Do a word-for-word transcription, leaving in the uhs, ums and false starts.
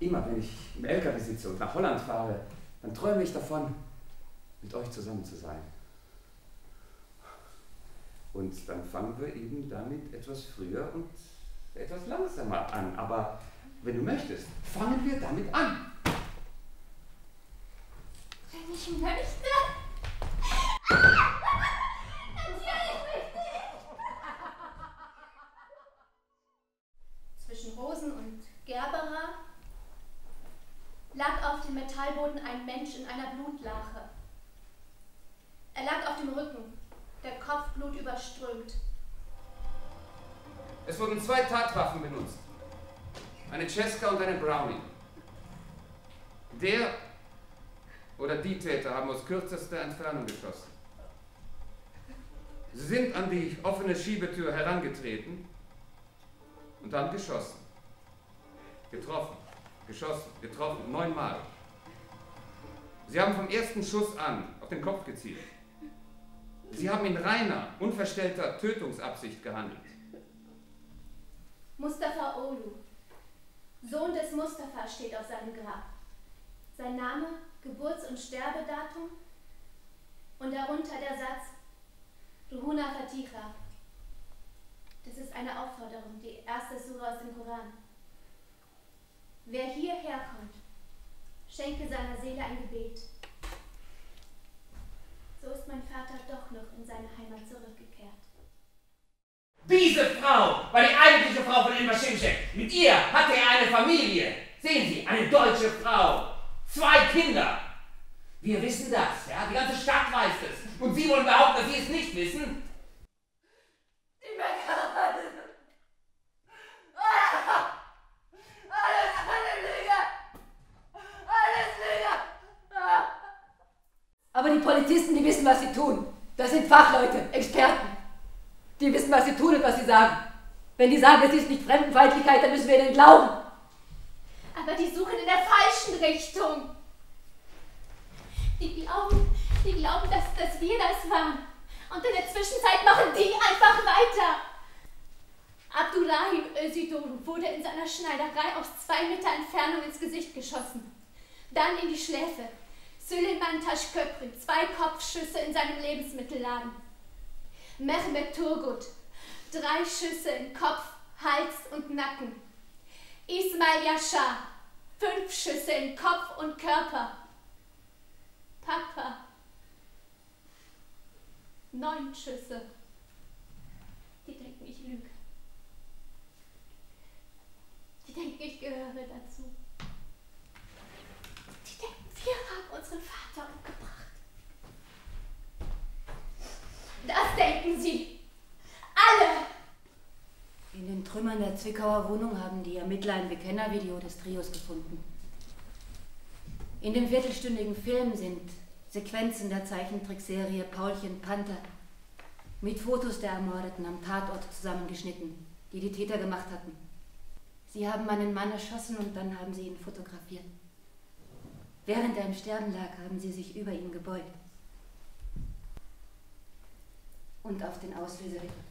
Immer wenn ich im L K W sitze und nach Holland fahre, dann träume ich davon, mit euch zusammen zu sein. Und dann fangen wir eben damit etwas früher und etwas langsamer an. Aber wenn du möchtest, fangen wir damit an. Wenn ich möchte? Zwischen Rosen und Gerbera lag auf dem Metallboden ein Mensch in einer Blutlache. Er lag auf dem Rücken, der Kopf blutüberströmt. Es wurden zwei Tatwaffen benutzt, eine Ceska und eine Brownie. Der oder die Täter haben aus kürzester Entfernung geschossen. Sie sind an die offene Schiebetür herangetreten und dann geschossen. Getroffen, geschossen, getroffen, neunmal. Sie haben vom ersten Schuss an auf den Kopf gezielt. Sie haben in reiner, unverstellter Tötungsabsicht gehandelt. Mustafa Olu, Sohn des Mustafa, steht auf seinem Grab. Sein Name, Geburts- und Sterbedatum und darunter der Satz Ruhuna Fatiha. Das ist eine Aufforderung, die erste Sura aus dem Koran. Wer hierher kommt, schenke seiner Seele ein Gebet. So ist mein Vater doch noch in seine Heimat zurückgekehrt. Diese Frau war die eigentliche Frau von Enver Simsek. Mit ihr hatte er eine Familie. Sehen Sie, eine deutsche Frau. Zwei Kinder. Wir wissen das, ja? Die ganze Stadt weiß es. Und Sie wollen behaupten, dass Sie es nicht wissen? Aber die Polizisten, die wissen, was sie tun. Das sind Fachleute, Experten. Die wissen, was sie tun und was sie sagen. Wenn die sagen, es ist nicht Fremdenfeindlichkeit, dann müssen wir ihnen glauben. Aber die suchen in der falschen Richtung. Die glauben, die glauben, dass, dass wir das waren. Und in der Zwischenzeit machen die einfach weiter. Abdurrahim Özgüdoru wurde in seiner Schneiderei aus zwei Meter Entfernung ins Gesicht geschossen. Dann in die Schläfe. Süleyman Taşköprü, zwei Kopfschüsse in seinem Lebensmittelladen. Mehmet Turgut, drei Schüsse in Kopf, Hals und Nacken. Ismail Yaşar, fünf Schüsse in Kopf und Körper. Papa, neun Schüsse. Die denken, ich lüge. Die denken, ich gehöre dazu. Wir haben unseren Vater umgebracht. Das denken Sie. Alle. In den Trümmern der Zwickauer Wohnung haben die Ermittler ein Bekennervideo des Trios gefunden. In dem viertelstündigen Film sind Sequenzen der Zeichentrickserie Paulchen Panther mit Fotos der Ermordeten am Tatort zusammengeschnitten, die die Täter gemacht hatten. Sie haben einen Mann erschossen und dann haben sie ihn fotografiert. Während er im Sterben lag, haben sie sich über ihn gebeugt und auf den Auslöser gedrückt.